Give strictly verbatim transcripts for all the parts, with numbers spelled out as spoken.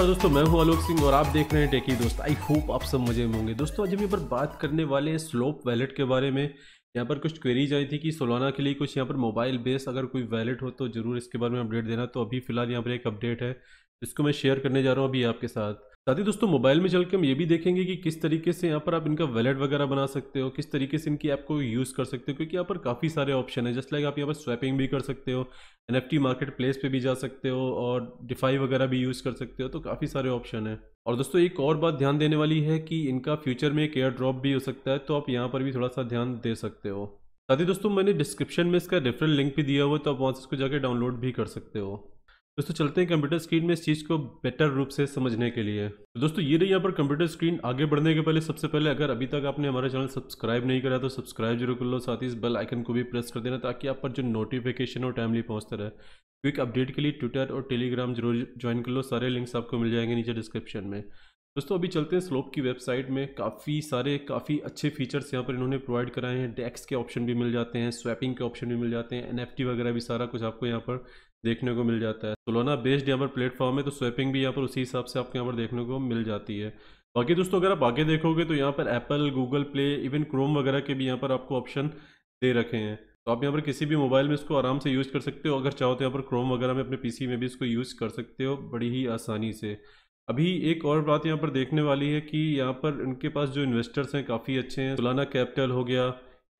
नमस्कार दोस्तों, मैं हूं आलोक सिंह और आप देख रहे हैं टेकी दोस्त। आई होप आप सब मजे में होंगे। दोस्तों आज हम यहाँ पर बात करने वाले हैं स्लोप वैलेट के बारे में। यहाँ पर कुछ क्वेरीज आई थी कि सोलाना के लिए कुछ यहाँ पर मोबाइल बेस अगर कोई वैलेट हो तो जरूर इसके बारे में अपडेट देना। तो अभी फिलहाल यहाँ पर एक अपडेट है जिसको मैं शेयर करने जा रहा हूँ अभी आपके साथ। साथ ही दोस्तों मोबाइल में चल के हम ये भी देखेंगे कि किस तरीके से यहाँ पर आप इनका वैलेट वगैरह बना सकते हो, किस तरीके से इनकी ऐप को यूज़ कर सकते हो, क्योंकि यहाँ पर काफ़ी सारे ऑप्शन है। जस्ट लाइक आप यहाँ पर स्वैपिंग भी कर सकते हो, एनएफटी मार्केट प्लेस पे भी जा सकते हो और डिफाई वगैरह भी यूज़ कर सकते हो। तो काफ़ी सारे ऑप्शन है। और दोस्तों एक और बात ध्यान देने वाली है कि इनका फ्यूचर में एक एयर ड्रॉप भी हो सकता है, तो आप यहाँ पर भी थोड़ा सा ध्यान दे सकते हो। साथ ही दोस्तों मैंने डिस्क्रिप्शन में इसका रेफरल लिंक भी दिया हुआ है, तो आप वहाँ से इसको जाकर डाउनलोड भी कर सकते हो। दोस्तों चलते हैं कंप्यूटर स्क्रीन में इस चीज़ को बेटर रूप से समझने के लिए। तो दोस्तों ये रही यहाँ पर कंप्यूटर स्क्रीन। आगे बढ़ने के पहले सबसे पहले अगर अभी तक आपने हमारा चैनल सब्सक्राइब नहीं करा तो सब्सक्राइब जरूर कर लो। साथ ही इस बेल आइकन को भी प्रेस कर देना ताकि आप पर जो नोटिफिकेशन हो टाइमली पहुँचता रहे। क्विक अपडेट के लिए ट्विटर और टेलीग्राम जरूर ज्वाइन कर लो, सारे लिंक्स आपको मिल जाएंगे नीचे डिस्क्रिप्शन में। दोस्तों अभी चलते हैं स्लोप की वेबसाइट में। काफ़ी सारे काफ़ी अच्छे फीचर्स यहाँ पर इन्होंने प्रोवाइड कराए हैं। डेक्स के ऑप्शन भी मिल जाते हैं, स्वैपिंग के ऑप्शन भी मिल जाते हैं, एनएफटी वगैरह भी सारा कुछ आपको यहाँ पर देखने को मिल जाता है। सोलाना बेस्ड यहाँ पर प्लेटफॉर्म है तो स्वैपिंग भी यहाँ पर उसी हिसाब से आपको यहाँ पर देखने को मिल जाती है। बाकी दोस्तों अगर आप आगे देखोगे तो यहाँ पर Apple, Google play, even Chrome वगैरह के भी यहाँ पर आपको ऑप्शन दे रखे हैं। तो आप यहाँ पर किसी भी मोबाइल में इसको आराम से यूज़ कर सकते हो। अगर चाहो तो यहाँ पर क्रोम वगैरह में अपने पीसी में भी इसको यूज़ कर सकते हो बड़ी ही आसानी से। अभी एक और बात यहाँ पर देखने वाली है कि यहाँ पर उनके पास जो इन्वेस्टर्स हैं काफ़ी अच्छे हैं। सोलाना कैपिटल हो गया,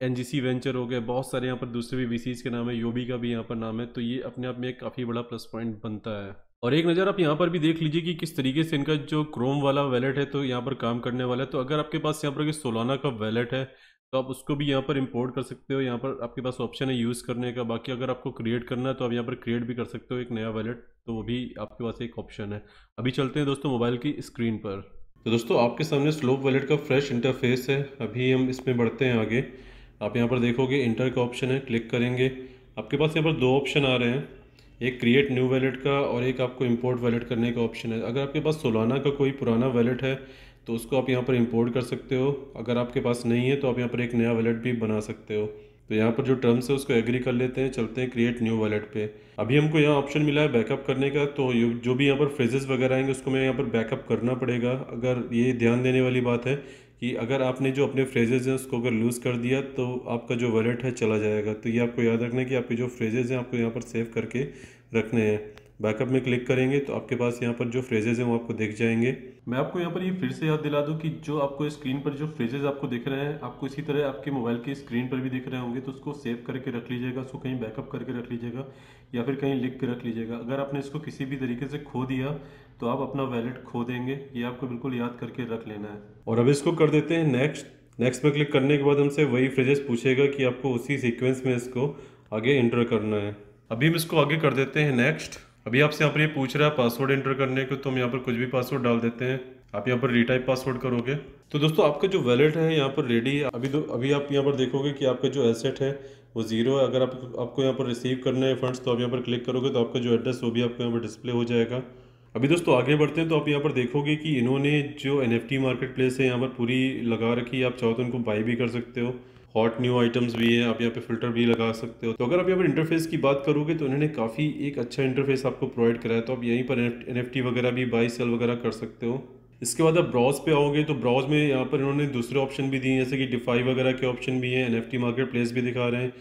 एनजीसी वेंचर हो गया, बहुत सारे यहाँ पर दूसरे भी वीसीज के नाम है, योबी का भी यहाँ पर नाम है। तो ये अपने आप में एक काफ़ी बड़ा प्लस पॉइंट बनता है। और एक नज़र आप यहाँ पर भी देख लीजिए कि किस तरीके से इनका जो क्रोम वाला वैलेट है तो यहाँ पर काम करने वाला है। तो अगर आपके पास यहाँ पर सोलाना का वैलेट है तो आप उसको भी यहाँ पर इंपोर्ट कर सकते हो। यहाँ पर आपके पास ऑप्शन है यूज़ करने का। बाकी अगर आपको क्रिएट करना है तो आप यहाँ पर क्रिएट भी कर सकते हो एक नया वैलेट, तो वो भी आपके पास एक ऑप्शन है। अभी चलते हैं दोस्तों मोबाइल की स्क्रीन पर। तो दोस्तों आपके सामने स्लोप वैलेट का फ्रेश इंटरफेस है। अभी हम इसमें बढ़ते हैं आगे। आप यहाँ पर देखोगे इंटर का ऑप्शन है, क्लिक करेंगे। आपके पास यहाँ पर दो ऑप्शन आ रहे हैं, एक क्रिएट न्यू वैलेट का और एक आपको इंपोर्ट वैलेट करने का ऑप्शन है। अगर आपके पास सोलाना का कोई पुराना वैलेट है तो उसको आप यहाँ पर इंपोर्ट कर सकते हो। अगर आपके पास नहीं है तो आप यहाँ पर एक नया वैलेट भी बना सकते हो। तो यहाँ पर जो टर्म्स है उसको एग्री कर लेते हैं। चलते हैं क्रिएट न्यू वैलेट पे। अभी हमको यहाँ ऑप्शन मिला है बैकअप करने का, तो जो भी यहाँ पर फ्रेजेस वगैरह आएंगे उसको मैं यहाँ पर बैकअप करना पड़ेगा। अगर ये ध्यान देने वाली बात है कि अगर आपने जो अपने फ्रेजेस हैं उसको अगर लूज़ कर दिया तो आपका जो वैलेट है चला जाएगा। तो ये आपको याद रखना है कि आपके जो फ्रेजेस हैं आपको यहाँ पर सेव करके रखने हैं। बैकअप में क्लिक करेंगे तो आपके पास यहाँ पर जो फ्रेजेस हैं वो आपको दिख जाएंगे। मैं आपको यहाँ पर ये यह फिर से याद दिला दूँ कि जो आपको स्क्रीन पर जो फ्रेजेस आपको दिख रहे हैं आपको इसी तरह आपके मोबाइल की स्क्रीन पर भी दिख रहे होंगे। तो उसको सेव करके रख लीजिएगा, उसको कहीं बैकअप करके रख लीजिएगा या फिर कहीं लिख के रख लीजिएगा। अगर आपने इसको किसी भी तरीके से खो दिया तो आप अपना वैलेट खो देंगे, ये आपको बिल्कुल याद करके रख लेना है। और अब इसको कर देते हैं नेक्स्ट। नेक्स्ट पर क्लिक करने के बाद हमसे वही फ्रेजेस पूछेगा कि आपको उसी सीक्वेंस में इसको आगे एंटर करना है। अभी हम इसको आगे कर देते हैं नेक्स्ट। अभी आपसे यहाँ पर ये पूछ रहा है पासवर्ड एंटर करने को, तो हम यहाँ पर कुछ भी पासवर्ड डाल देते हैं। आप यहाँ पर रीटाइप पासवर्ड करोगे तो दोस्तों आपका जो वैलेट है यहाँ पर रेडी है। अभी तो अभी आप यहाँ पर देखोगे कि आपका जो एसेट है वो जीरो है। अगर आप, आपको यहाँ पर रिसीव करना है फंड्स तो आप यहाँ पर क्लिक करोगे तो आपका जो एड्रेस वो भी आपको यहाँ पर डिस्प्ले हो जाएगा। अभी दोस्तों आगे बढ़ते हैं। तो आप यहाँ पर देखोगे कि इन्होंने जो एनएफटी मार्केट प्लेस है यहाँ पर पूरी लगा रखी है। आप चाहो तो उनको बाई भी कर सकते हो, हॉट न्यू आइटम्स भी हैं, आप यहाँ पे फिल्टर भी लगा सकते हो। तो अगर आप यहाँ पर इंटरफेस की बात करोगे तो उन्होंने काफ़ी एक अच्छा इंटरफेस आपको प्रोवाइड कराया। तो आप यहीं पर एनएफटी वगैरह भी बाई सेल वगैरह कर सकते हो। इसके बाद आप ब्राउज पे आओगे तो ब्राउज में यहाँ पर इन्होंने दूसरे ऑप्शन भी दिए, जैसे कि डिफाई वगैरह के ऑप्शन भी हैं, एनएफटी मार्केट प्लेस भी दिखा रहे हैं,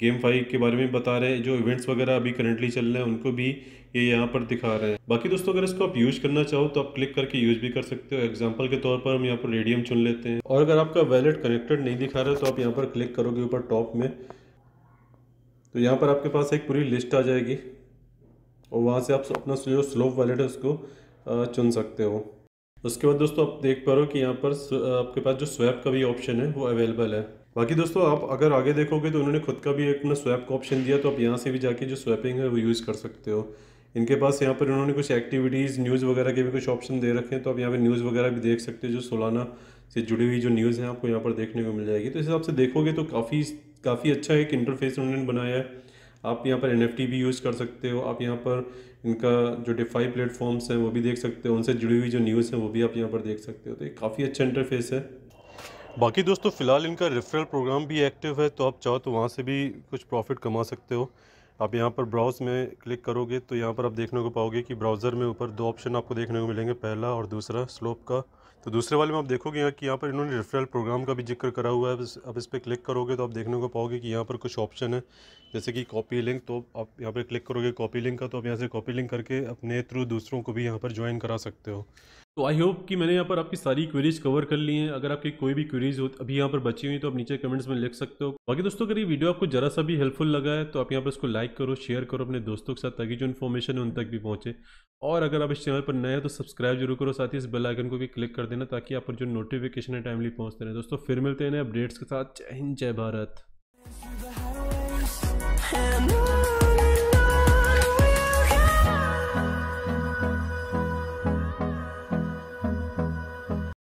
गेम फाइव के बारे में बता रहे हैं, जो इवेंट्स वगैरह अभी करंटली चल रहे हैं उनको भी ये यहाँ पर दिखा रहे हैं। बाकी दोस्तों अगर इसको आप यूज़ करना चाहो तो आप क्लिक करके यूज़ भी कर सकते हो। एग्जांपल के तौर पर हम यहाँ पर रेडियम चुन लेते हैं। और अगर आपका वैलेट कनेक्टेड नहीं दिखा रहा है तो आप यहाँ पर क्लिक करोगे ऊपर टॉप में, तो यहाँ पर आपके पास एक पूरी लिस्ट आ जाएगी और वहाँ से आप अपना जो स्लोप वैलेट है उसको चुन सकते हो। उसके बाद दोस्तों आप देख पा रहे हो कि यहाँ पर आपके पास जो स्वैप का भी ऑप्शन है वो अवेलेबल है। बाकी दोस्तों आप अगर आगे देखोगे तो उन्होंने खुद का भी एक अपना स्वैप का ऑप्शन दिया, तो आप यहाँ से भी जाके जो स्वैपिंग है वो यूज़ कर सकते हो। इनके पास यहाँ पर उन्होंने कुछ एक्टिविटीज़, न्यूज़ वगैरह के भी कुछ ऑप्शन दे रखे हैं। तो आप यहाँ पे न्यूज़ वगैरह भी देख सकते हो, जो सोलाना से जुड़ी हुई जो न्यूज़ हैं आपको यहाँ पर देखने को मिल जाएगी। तो इस हिसाब से देखोगे तो काफ़ी काफ़ी अच्छा एक इंटरफेस उन्होंने बनाया है। आप यहाँ पर एनएफटी भी यूज़ कर सकते हो, आप यहाँ पर इनका जो डिफाई प्लेटफॉर्म्स हैं वो भी देख सकते हो, उनसे जुड़ी हुई जो न्यूज़ हैं वो भी आप यहाँ पर देख सकते हो। तो एक काफ़ी अच्छा इंटरफेस है। बाकी दोस्तों फ़िलहाल इनका रेफरल प्रोग्राम भी एक्टिव है, तो आप चाहो तो वहाँ से भी कुछ प्रॉफिट कमा सकते हो। आप यहाँ पर ब्राउज में क्लिक करोगे तो यहाँ पर आप देखने को पाओगे कि ब्राउज़र में ऊपर दो ऑप्शन आपको देखने को मिलेंगे, पहला और दूसरा स्लोप का। तो दूसरे वाले में आप देखोगे यहाँ कि यहाँ पर इन्होंने रेफरल प्रोग्राम का भी जिक्र करा हुआ है। अब इस पर क्लिक करोगे तो आप देखने को पाओगे कि यहाँ पर कुछ ऑप्शन है, जैसे कि कॉपी लिंक। तो आप यहाँ पर क्लिक करोगे कॉपी लिंक का, तो आप यहाँ से कॉपी लिंक करके अपने थ्रू दूसरों को भी यहाँ पर ज्वाइन करा सकते हो। तो आई होप कि मैंने यहाँ पर आपकी सारी क्वेरीज कवर कर ली हैं। अगर आपकी कोई भी क्वेरीज हो अभी यहाँ पर बची हुई तो आप नीचे कमेंट्स में लिख सकते हो। बाकी दोस्तों अगर ये वीडियो आपको जरा सा भी हेल्पफुल लगा है तो आप यहाँ पर इसको लाइक करो, शेयर करो अपने दोस्तों के साथ, ताकि जो इन्फॉर्मेशन है उन तक भी पहुँचे। और अगर आप इस चैनल पर नए हैं तो सब्सक्राइब जरूर करो, साथ ही इस बेल आइकन को भी क्लिक कर देना ताकि आप पर जो नोटिफिकेशन है टाइमली पहुँचते रहे। दोस्तों फिर मिलते हैं नए अपडेट्स के साथ। जय हिंद, जय भारत।